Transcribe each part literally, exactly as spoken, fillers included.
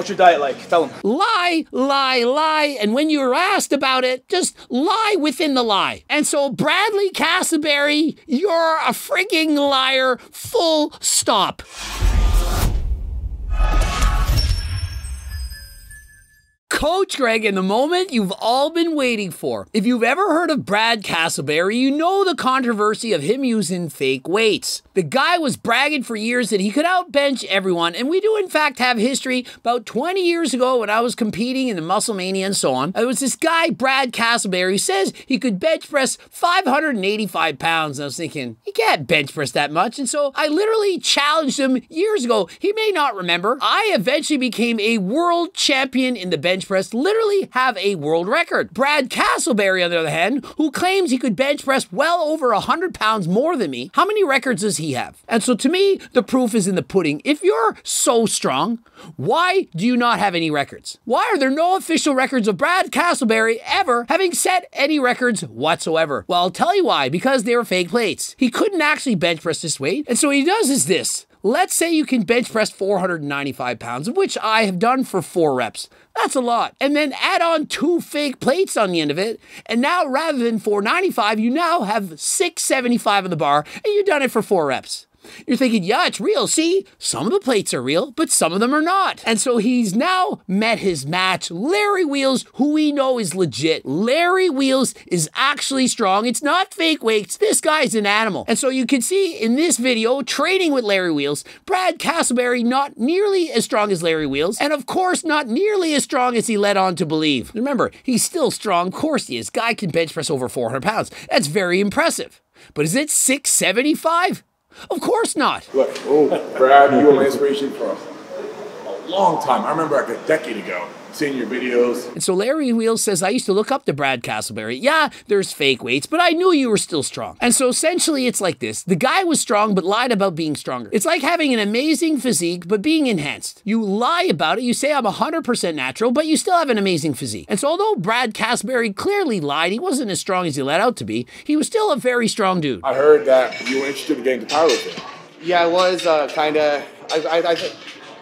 What's your diet like? Tell them. Lie, lie, lie. And when you're asked about it, just lie within the lie. And so, Bradley Castleberry, you're a freaking liar. Full stop. Coach Greg, in the moment you've all been waiting for. If you've ever heard of Brad Castleberry, you know the controversy of him using fake weights. The guy was bragging for years that he could outbench everyone, and we do in fact have history. About twenty years ago when I was competing in the Muscle Mania and so on, it was this guy, Brad Castleberry, who says he could bench press five hundred eighty-five pounds. And I was thinking, he can't bench press that much. And so I literally challenged him years ago. He may not remember. I eventually became a world champion in the bench press. Press literally have a world record. Brad Castleberry, on the other hand, who claims he could bench press well over one hundred pounds more than me, how many records does he have? And so to me, the proof is in the pudding. If you're so strong, why do you not have any records? Why are there no official records of Brad Castleberry ever having set any records whatsoever? Well, I'll tell you why. Because they were fake plates. He couldn't actually bench press this weight, and so what he does is this. Let's say you can bench press four hundred ninety-five pounds, which I have done for four reps. That's a lot. And then add on two fake plates on the end of it. And now rather than four ninety-five, you now have six seventy-five on the bar, and you've done it for four reps. You're thinking, yeah, it's real. See, some of the plates are real, but some of them are not. And so he's now met his match. Larry Wheels, who we know is legit. Larry Wheels is actually strong. It's not fake weights. This guy's an animal. And so you can see in this video, training with Larry Wheels, Brad Castleberry not nearly as strong as Larry Wheels, and of course not nearly as strong as he led on to believe. Remember, he's still strong. Of course he is. Guy can bench press over four hundred pounds. That's very impressive. But is it six seventy-five? Of course not. Look, oh, Brad, you were my inspiration for a long time. I remember like a decade ago seeing your videos. And so Larry Wheels says, I used to look up to Brad Castleberry. Yeah, there's fake weights, but I knew you were still strong. And so essentially it's like this. The guy was strong, but lied about being stronger. It's like having an amazing physique, but being enhanced. You lie about it. You say I'm one hundred percent natural, but you still have an amazing physique. And so although Brad Castleberry clearly lied, he wasn't as strong as he let out to be. He was still a very strong dude. I heard that you were interested in getting to powerlifting. Yeah, I was uh, kind of. I, I, I think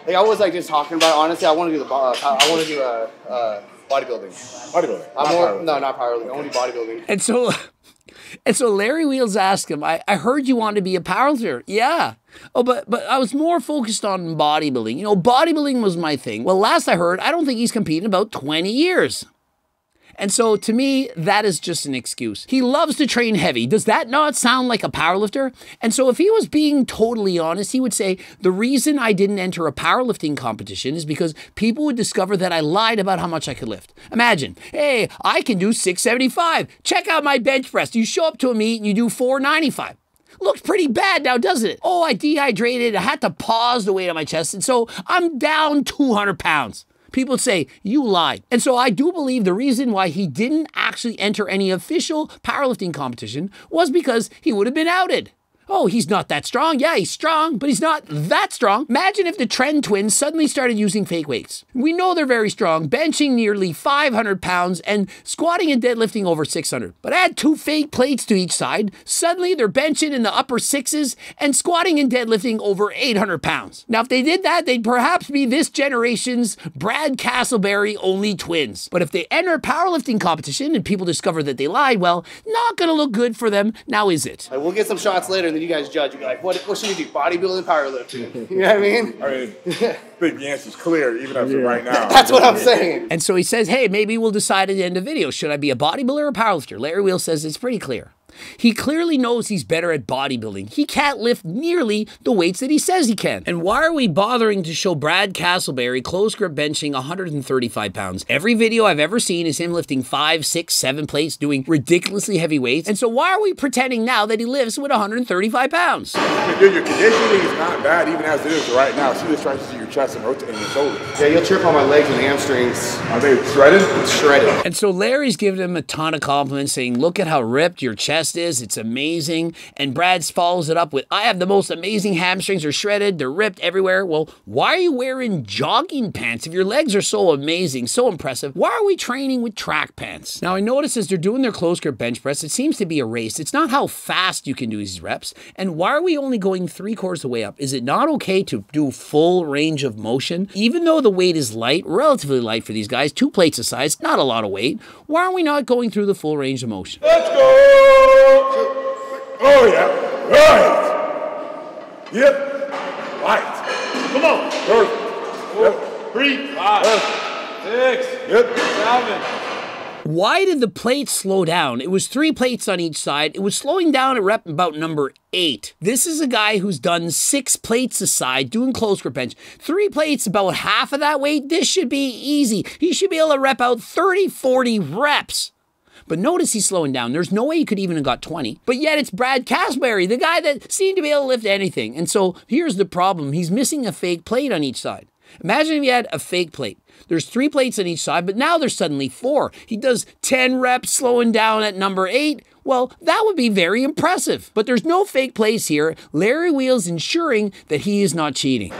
Like I was like just talking about it. Honestly, I want to do the uh, I want to do a uh, uh, bodybuilding. Bodybuilding. I'm more no, not powerlifting. Okay. I want to do bodybuilding. And so, and so Larry Wheels asked him, I, I heard you wanted to be a powerlifter. Yeah. Oh, but but I was more focused on bodybuilding. You know, bodybuilding was my thing. Well, last I heard, I don't think he's competed in about twenty years. And so to me, that is just an excuse. He loves to train heavy. Does that not sound like a powerlifter? And so if he was being totally honest, he would say, the reason I didn't enter a powerlifting competition is because people would discover that I lied about how much I could lift. Imagine, hey, I can do six seventy-five. Check out my bench press. You show up to a meet and you do four ninety-five. Looks pretty bad now, doesn't it? Oh, I dehydrated. I had to pause the weight on my chest. And so I'm down two hundred pounds. People say, you lied. And so I do believe the reason why he didn't actually enter any official powerlifting competition was because he would have been outed. Oh, he's not that strong. Yeah, he's strong, but he's not that strong. Imagine if the Trend Twins suddenly started using fake weights. We know they're very strong, benching nearly five hundred pounds and squatting and deadlifting over six hundred. But add two fake plates to each side, suddenly they're benching in the upper sixes and squatting and deadlifting over eight hundred pounds. Now, if they did that, they'd perhaps be this generation's Brad Castleberry only twins. But if they enter a powerlifting competition and people discover that they lied, well, not gonna look good for them, now is it? We'll get some shots later. You guys judge. You're like, what, what should we do? Bodybuilding, powerlifting. You know what I mean? I mean, big answer's clear, even after yeah. right now. That's what I'm saying. And so he says, hey, maybe we'll decide at the end of the video, should I be a bodybuilder or a powerlifter? Larry Wheels says it's pretty clear. He clearly knows he's better at bodybuilding. He can't lift nearly the weights that he says he can. And why are we bothering to show Brad Castleberry close grip benching one hundred thirty-five pounds? Every video I've ever seen is him lifting five, six, seven plates, doing ridiculously heavy weights. And so why are we pretending now that he lifts with one hundred thirty-five pounds? I mean, dude, your conditioning is not bad, even as it is right now. See the stretches of your chest and rotating your shoulders. Yeah, you'll trip on my legs and hamstrings. Are they shredded? Shredded. And so Larry's giving him a ton of compliments, saying, look at how ripped your chest is, it's amazing. And Brad follows it up with, I have the most amazing hamstrings, are shredded, they're ripped everywhere. Well, why are you wearing jogging pants if your legs are so amazing, so impressive? Why are we training with track pants? Now I notice as they're doing their close grip bench press, it seems to be a race. It's not how fast you can do these reps. And why are we only going three quarters of the way up? Is it not okay to do full range range of motion. Even though the weight is light, relatively light for these guys, two plates a size, not a lot of weight, why are we not going through the full range of motion? Let's go! Oh yeah, right! Yep, right! Come on! Four, yep. Three, five, yep. Six, yep. Seven. Why did the plates slow down? It was three plates on each side. It was slowing down at rep about number eight. This is a guy who's done six plates a side, doing close grip bench. Three plates, about half of that weight. This should be easy. He should be able to rep out thirty, forty reps. But notice he's slowing down. There's no way he could even have got twenty. But yet it's Brad Castleberry, the guy that seemed to be able to lift anything. And so here's the problem. He's missing a fake plate on each side. Imagine if you had a fake plate. There's three plates on each side, but now there's suddenly four. He does ten reps, slowing down at number eight. Well, that would be very impressive. But there's no fake plates here. Larry Wheels ensuring that he is not cheating.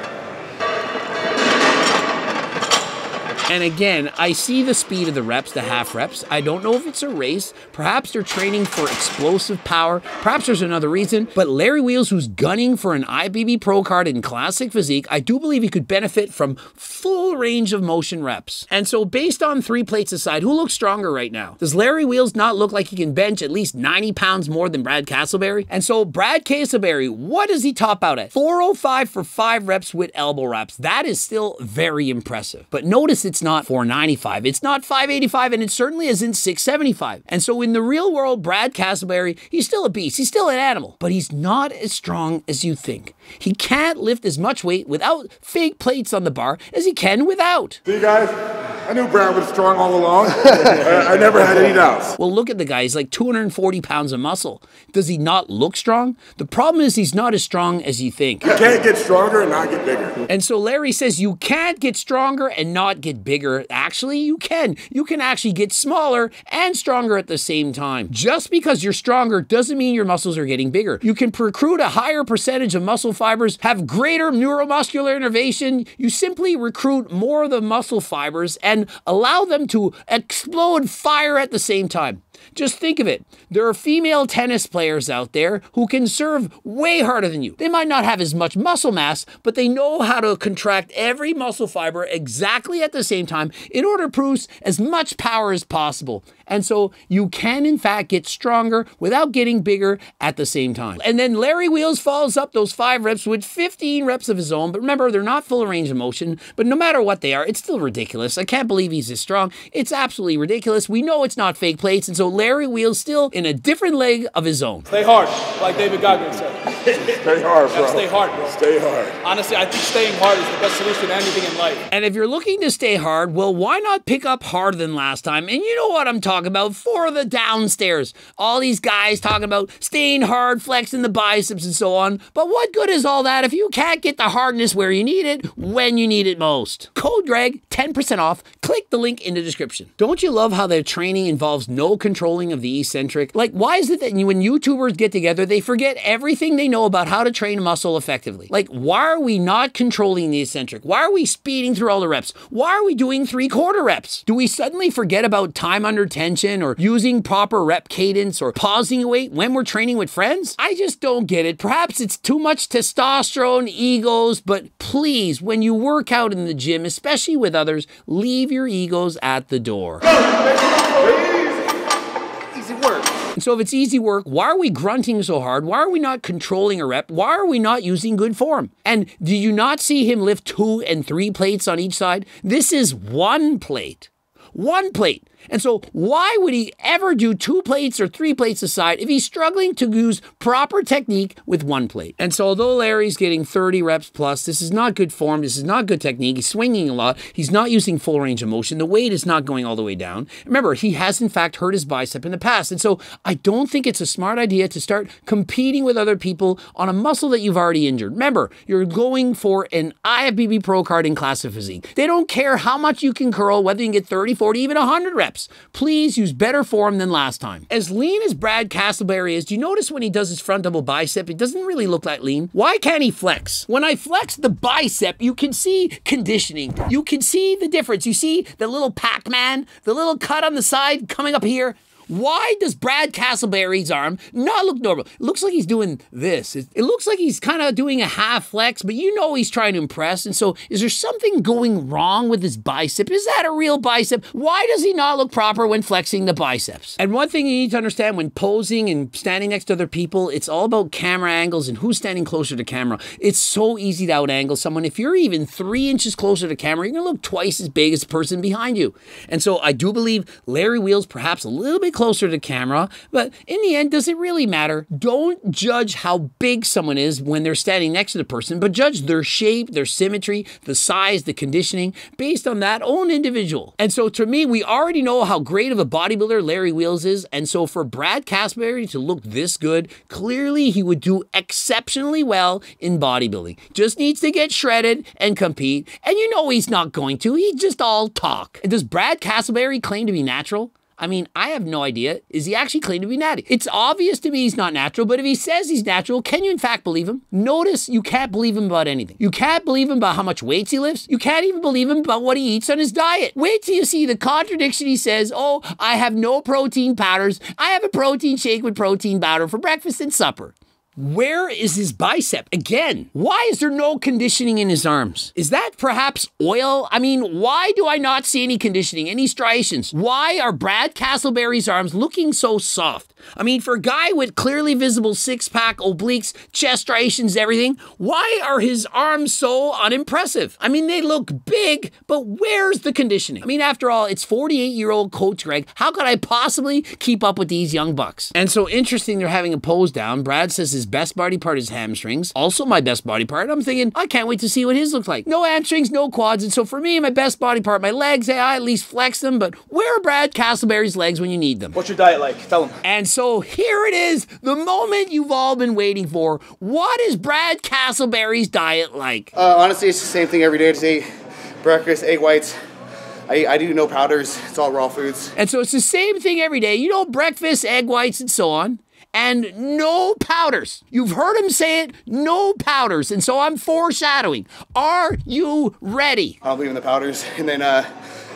And again, I see the speed of the reps, the half reps. I don't know if it's a race. Perhaps they're training for explosive power. Perhaps there's another reason. But Larry Wheels, who's gunning for an I F B B pro card in classic physique, I do believe he could benefit from full range of motion reps. And so based on three plates aside, who looks stronger right now? Does Larry Wheels not look like he can bench at least ninety pounds more than Brad Castleberry? And so Brad Castleberry, what does he top out at? four oh five for five reps with elbow wraps. That is still very impressive. But notice it's It's not four ninety-five, it's not five eighty-five, and it certainly isn't six seventy-five. And so in the real world, Brad Castleberry, he's still a beast, he's still an animal, but he's not as strong as you think. He can't lift as much weight without fake plates on the bar as he can without. See guys, I knew Brad was strong all along. I, I never had any doubts. Well, look at the guy, he's like two hundred forty pounds of muscle. Does he not look strong? The problem is he's not as strong as you think. You can't get stronger and not get bigger. And so Larry says you can't get stronger and not get bigger. Bigger, actually you can. You can actually get smaller and stronger at the same time. Just because you're stronger doesn't mean your muscles are getting bigger. You can recruit a higher percentage of muscle fibers, have greater neuromuscular innervation. You simply recruit more of the muscle fibers and allow them to explode fire at the same time. Just think of it. There are female tennis players out there who can serve way harder than you. They might not have as much muscle mass, but they know how to contract every muscle fiber exactly at the same time in order to produce as much power as possible. And so you can, in fact, get stronger without getting bigger at the same time. And then Larry Wheels follows up those five reps with fifteen reps of his own. But remember, they're not full range of motion. But no matter what they are, it's still ridiculous. I can't believe he's this strong. It's absolutely ridiculous. We know it's not fake plates. And so Larry Wheels still in a different leg of his own. Stay hard, like David Goggins said. Stay hard, bro. Stay hard, bro. Stay hard. Honestly, I think staying hard is the best solution to anything in life. And if you're looking to stay hard, well, why not pick up harder than last time? And you know what I'm talking about, for the downstairs. All these guys talking about staying hard, flexing the biceps and so on. But what good is all that if you can't get the hardness where you need it, when you need it most? Code Greg, ten percent off. Click the link in the description. Don't you love how their training involves no control controlling of the eccentric? Like, why is it that when YouTubers get together, they forget everything they know about how to train muscle effectively? Like, why are we not controlling the eccentric? Why are we speeding through all the reps? Why are we doing three-quarter reps? Do we suddenly forget about time under tension or using proper rep cadence or pausing weight when we're training with friends? I just don't get it. Perhaps it's too much testosterone, egos, but please, when you work out in the gym, especially with others, leave your egos at the door. And so if it's easy work, why are we grunting so hard? Why are we not controlling a rep? Why are we not using good form? And do you not see him lift two and three plates on each side? This is one plate. One plate. And so why would he ever do two plates or three plates aside if he's struggling to use proper technique with one plate? And so although Larry's getting thirty reps plus, this is not good form, this is not good technique, he's swinging a lot, he's not using full range of motion, the weight is not going all the way down. Remember, he has in fact hurt his bicep in the past, and so I don't think it's a smart idea to start competing with other people on a muscle that you've already injured. Remember, you're going for an I F B B pro card in classic physique. They don't care how much you can curl, whether you can get thirty, forty, even one hundred reps. Please use better form than last time. As lean as Brad Castleberry is, do you notice when he does his front double bicep, it doesn't really look that lean? Why can't he flex? When I flex the bicep, you can see conditioning. You can see the difference. You see the little Pac-Man, the little cut on the side coming up here. Why does Brad Castleberry's arm not look normal? It looks like he's doing this. It, it looks like he's kind of doing a half flex, but you know he's trying to impress. And so is there something going wrong with his bicep? Is that a real bicep? Why does he not look proper when flexing the biceps? And one thing you need to understand when posing and standing next to other people, it's all about camera angles and who's standing closer to camera. It's so easy to out-angle someone. If you're even three inches closer to camera, you're going to look twice as big as the person behind you. And so I do believe Larry Wheels perhaps a little bit closer to camera, but in the end, does it really matter? Don't judge how big someone is when they're standing next to the person, but judge their shape, their symmetry, the size, the conditioning, based on that own individual. And so to me, we already know how great of a bodybuilder Larry Wheels is, and so for Brad Castleberry to look this good, clearly he would do exceptionally well in bodybuilding. Just needs to get shredded and compete, and you know he's not going to. He's just all talk. And does Brad Castleberry claim to be natural? I mean, I have no idea. Is he actually claiming to be natty? It's obvious to me he's not natural, but if he says he's natural, can you in fact believe him? Notice you can't believe him about anything. You can't believe him about how much weights he lifts. You can't even believe him about what he eats on his diet. Wait till you see the contradiction he says, oh, I have no protein powders. I have a protein shake with protein powder for breakfast and supper. Where is his bicep? Again, why is there no conditioning in his arms? Is that perhaps oil? I mean, why do I not see any conditioning, any striations? Why are Brad Castleberry's arms looking so soft? I mean, for a guy with clearly visible six-pack, obliques, chest striations, everything, why are his arms so unimpressive? I mean, they look big, but where's the conditioning? I mean, after all, it's forty-eight-year-old Coach Greg. How could I possibly keep up with these young bucks? And so interesting, they're having a pose down. Brad says his best body part is hamstrings, also my best body part. I'm thinking, I can't wait to see what his looks like. No hamstrings, no quads, and so for me, my best body part, my legs, hey, I at least flex them, but where are Brad Castleberry's legs when you need them? What's your diet like? Tell him. And so here it is, the moment you've all been waiting for. What is Brad Castleberry's diet like? Uh, honestly, it's the same thing every day. I just ate breakfast, egg whites. I, I do no powders. It's all raw foods. And so it's the same thing every day. You know, breakfast, egg whites, and so on. And no powders. You've heard him say it, no powders. And so I'm foreshadowing. Are you ready? I don't believe in the powders. And then uh,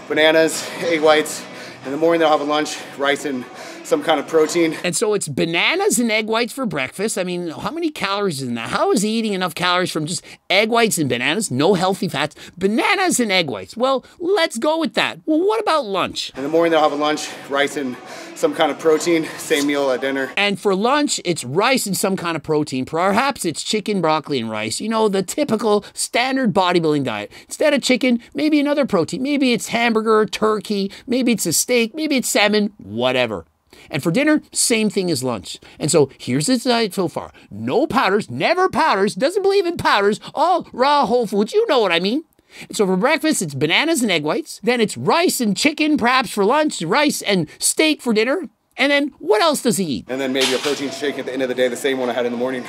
bananas, egg whites. In the morning, they'll have a lunch, rice and some kind of protein. And so it's bananas and egg whites for breakfast. I mean, how many calories is in that? How is he eating enough calories from just egg whites and bananas? No healthy fats. Bananas and egg whites. Well, let's go with that. Well, what about lunch? In the morning, they'll have a lunch, rice and some kind of protein, same meal at dinner. And for lunch, it's rice and some kind of protein. Perhaps it's chicken, broccoli, and rice. You know, the typical standard bodybuilding diet. Instead of chicken, maybe another protein. Maybe it's hamburger, turkey, maybe it's a steak, maybe it's salmon, whatever. And for dinner, same thing as lunch. And so here's his diet so far. No powders, never powders, doesn't believe in powders, all raw whole foods, you know what I mean. And so for breakfast, it's bananas and egg whites. Then it's rice and chicken, perhaps for lunch, rice and steak for dinner. And then what else does he eat? And then maybe a protein shake at the end of the day, the same one I had in the morning.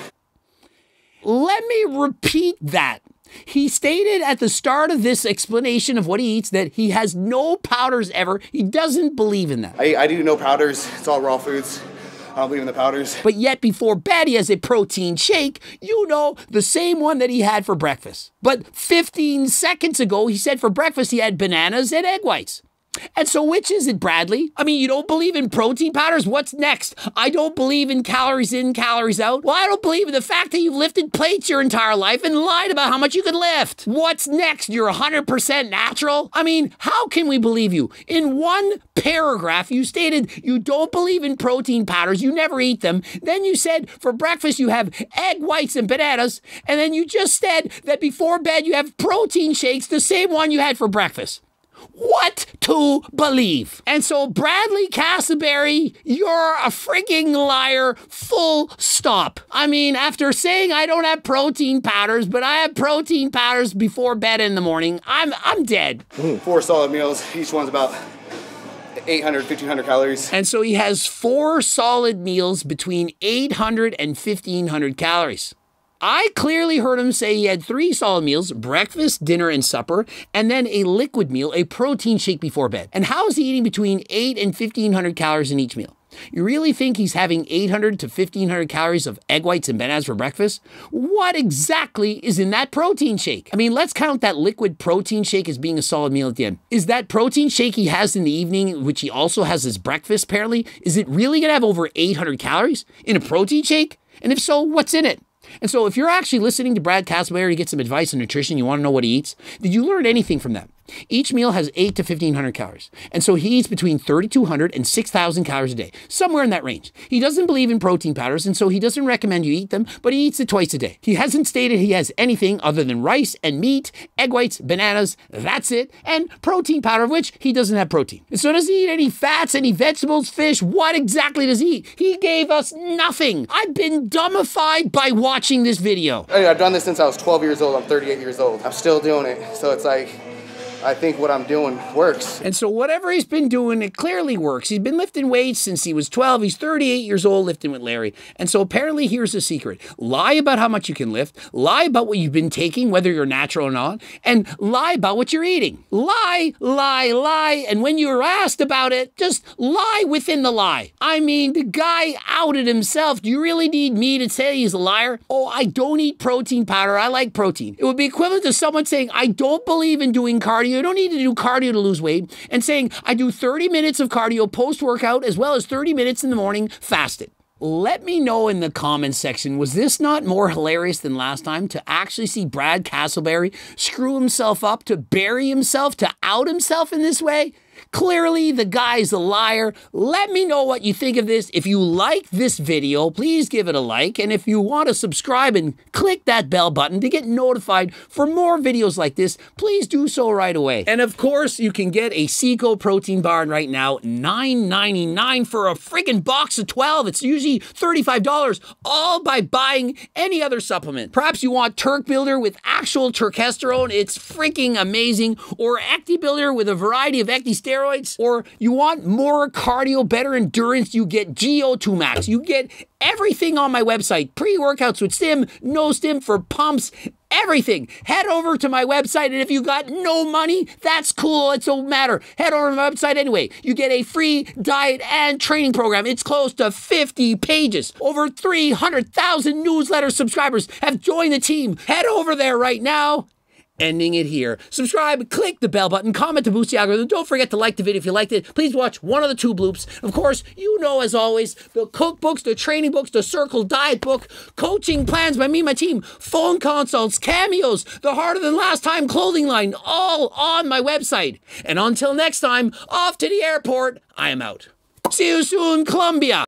Let me repeat that. He stated at the start of this explanation of what he eats that he has no powders ever. He doesn't believe in that. I, I do no powders. It's all raw foods. I don't believe in the powders. But yet before bed, he has a protein shake. You know, the same one that he had for breakfast. But fifteen seconds ago, he said for breakfast he had bananas and egg whites. And so which is it, Bradley? I mean, you don't believe in protein powders? What's next? I don't believe in calories in, calories out. Well, I don't believe in the fact that you've lifted plates your entire life and lied about how much you could lift. What's next? You're one hundred percent natural? I mean, how can we believe you? In one paragraph, you stated you don't believe in protein powders. You never eat them. Then you said for breakfast you have egg whites and bananas. And then you just said that before bed you have protein shakes, the same one you had for breakfast. What to believe? And so, Bradley Castleberry, you're a freaking liar, full stop. I mean, after saying I don't have protein powders, but I have protein powders before bed in the morning, I'm, I'm dead. Mm. Four solid meals, each one's about eight hundred, fifteen hundred calories. And so he has four solid meals between eight hundred and fifteen hundred calories. I clearly heard him say he had three solid meals, breakfast, dinner, and supper, and then a liquid meal, a protein shake before bed. And how is he eating between eight and fifteen hundred calories in each meal? You really think he's having eight hundred to fifteen hundred calories of egg whites and bananas for breakfast? What exactly is in that protein shake? I mean, let's count that liquid protein shake as being a solid meal at the end. Is that protein shake he has in the evening, which he also has as breakfast apparently, is it really gonna have over eight hundred calories in a protein shake? And if so, what's in it? And so if you're actually listening to Brad Castleberry to get some advice on nutrition, you want to know what he eats, did you learn anything from that? Each meal has eight to fifteen hundred calories. And so he eats between thirty-two hundred and six thousand calories a day, somewhere in that range. He doesn't believe in protein powders, and so he doesn't recommend you eat them, but he eats it twice a day. He hasn't stated he has anything other than rice and meat, egg whites, bananas, that's it, and protein powder, of which he doesn't have protein. And so does he eat any fats, any vegetables, fish? What exactly does he eat? He gave us nothing. I've been dumbified by watching this video. I've done this since I was twelve years old. I'm thirty-eight years old. I'm still doing it, so it's like, I think what I'm doing works. And so whatever he's been doing, it clearly works. He's been lifting weights since he was twelve. He's thirty-eight years old lifting with Larry. And so apparently here's the secret. Lie about how much you can lift. Lie about what you've been taking, whether you're natural or not. And lie about what you're eating. Lie, lie, lie. And when you were asked about it, just lie within the lie. I mean, the guy outed himself. Do you really need me to say he's a liar? Oh, I don't eat protein powder. I like protein. It would be equivalent to someone saying, I don't believe in doing cardio. You don't need to do cardio to lose weight, and saying, I do thirty minutes of cardio post-workout as well as thirty minutes in the morning fasted. Let me know in the comments section, was this not more hilarious than last time to actually see Brad Castleberry screw himself up, to bury himself, to out himself in this way? Clearly, the guy's a liar. Let me know what you think of this. If you like this video, please give it a like. And if you want to subscribe and click that bell button to get notified for more videos like this, please do so right away. And of course, you can get a Seco protein bar right now, nine ninety-nine for a freaking box of twelve. It's usually thirty-five dollars, all by buying any other supplement. Perhaps you want Turk Builder with actual turkesterone. It's freaking amazing. Or Ecti Builder with a variety of Ecti steroids. Or you want more cardio, better endurance, you get G O two Max. You get everything on my website. Pre-workouts with stim, no stim for pumps, everything. Head over to my website, and if you got no money, that's cool, it don't matter. Head over to my website anyway. You get a free diet and training program. It's close to fifty pages. Over three hundred thousand newsletter subscribers have joined the team. Head over there right now. Ending it here. Subscribe, click the bell button, comment to boost the algorithm. Don't forget to like the video if you liked it. Please watch one of the two bloops. Of course, you know, as always, the cookbooks, the training books, the circle diet book, coaching plans by me and my team, phone consults, cameos, the harder than last time clothing line, all on my website. And until next time, off to the airport, I am out. See you soon, Colombia.